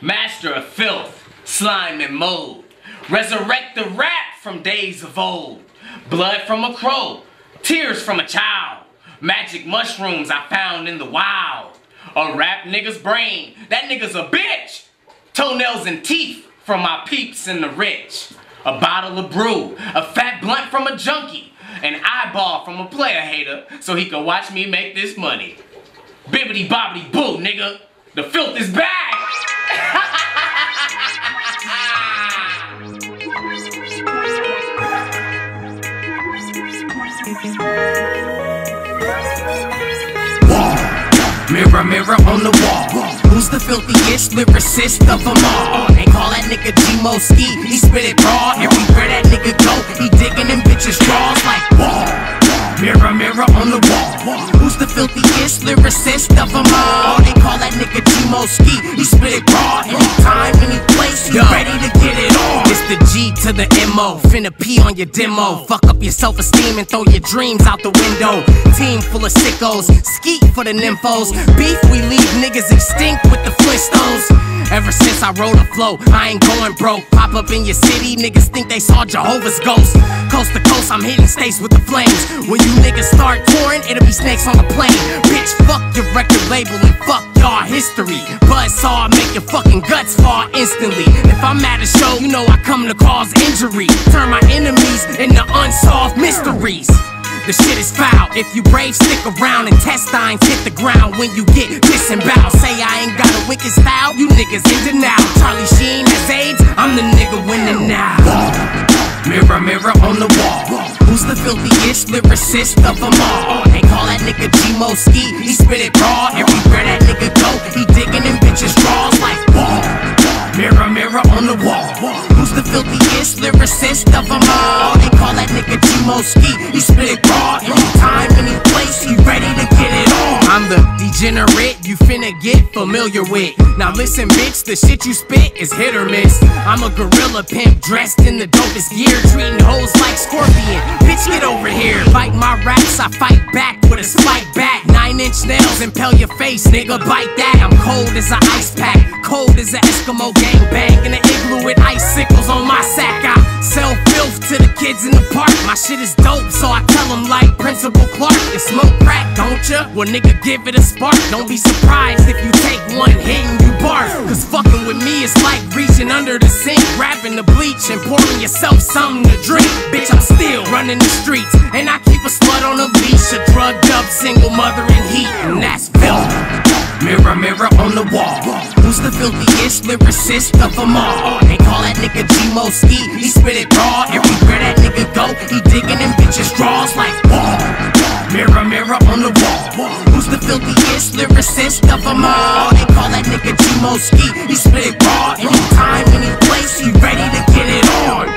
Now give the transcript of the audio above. master of filth, slime and mold. Resurrect the rat from days of old. Blood from a crow, tears from a child. Magic mushrooms I found in the wild. A rap nigga's brain, that nigga's a bitch. Toenails and teeth from my peeps in the rich. A bottle of brew, a fat blunt from a junkie. An eyeball from a player hater so he could watch me make this money. Bibbity bobbity boo, nigga. The filth is back. Mirror, mirror on the wall, who's the filthiest lyricist of them all? They call that nigga G-Mo Skee, he spit it raw. Everywhere that nigga go, he digging them bitches' draws like wall. Mirror, mirror on the wall, who's the filthiest lyricist of them all? They call that nigga G-Mo Skee, he spit it raw. Anytime, any place, he ready to get it on. The G to the M.O. Finna pee on your demo. Fuck up your self-esteem and throw your dreams out the window. Team full of sickos, skeet for the nymphos. Beef, we leave niggas extinct with the Flintstones. Ever since I rode a flow, I ain't going broke. Pop up in your city, niggas think they saw Jehovah's ghost. Coast to coast, I'm hitting states with the flames. When you niggas start touring, it'll be snakes on the plane. Bitch, fuck your record label and fuck y'all history. Buzzsaw, make your fucking guts fall instantly. If I'm at a show, you know I come to cause injury. Turn my enemies into unsolved mysteries. The shit is foul. If you brave, stick around. Intestines hit the ground when you get disemboweled. Say I ain't got a wicked style, you niggas in denial. Charlie Sheen has AIDS, I'm the nigga winning now. Mirror, mirror on the wall, who's the filthiest lyricist of them all? They call that nigga G-Mo Skee, he spit it raw. Everywhere that nigga go, he digging them bitches' draws like wall. Mirror, mirror on the wall, the filthiest lyricist of them all. They call that nigga G-Mo Skee, he spit it raw. Anytime, any place, he ready to get it on. I'm the degenerate you finna get familiar with. Now listen, bitch, the shit you spit is hit or miss. I'm a gorilla pimp dressed in the dopest gear, treating hoes like scorpion. Bitch, get over here. Bite my raps, I fight back with a spike back. 9-inch nails impel your face, nigga, bite that. I'm cold as an ice pack, cold as an Eskimo gangbang in an igloo with icicles on my sack. I sell filth to the kids in the park. My shit is dope, so I tell them like Principal Clark. You smoke crack, don't ya? Well, nigga, give it a spark. Don't be surprised if you take one hit and you barf. Cause fucking with me is like reaching under the sink, grabbing the bleach and pouring yourself something to drink. Bitch, I'm still running the streets, and I keep a slut on a leash, a drugged up single mother in heat, and that's filth. Mirror, mirror on the wall, who's the filthiest lyricist of them all? They call that nigga G-Mo Skee, he spit it raw. Everywhere that nigga go, he digging them bitches' draws like wall. Mirror, mirror on the wall, who's the filthiest lyricist of them all? They call that nigga G-Mo Skee, he spit it raw. Anytime, any place, he ready to get it on.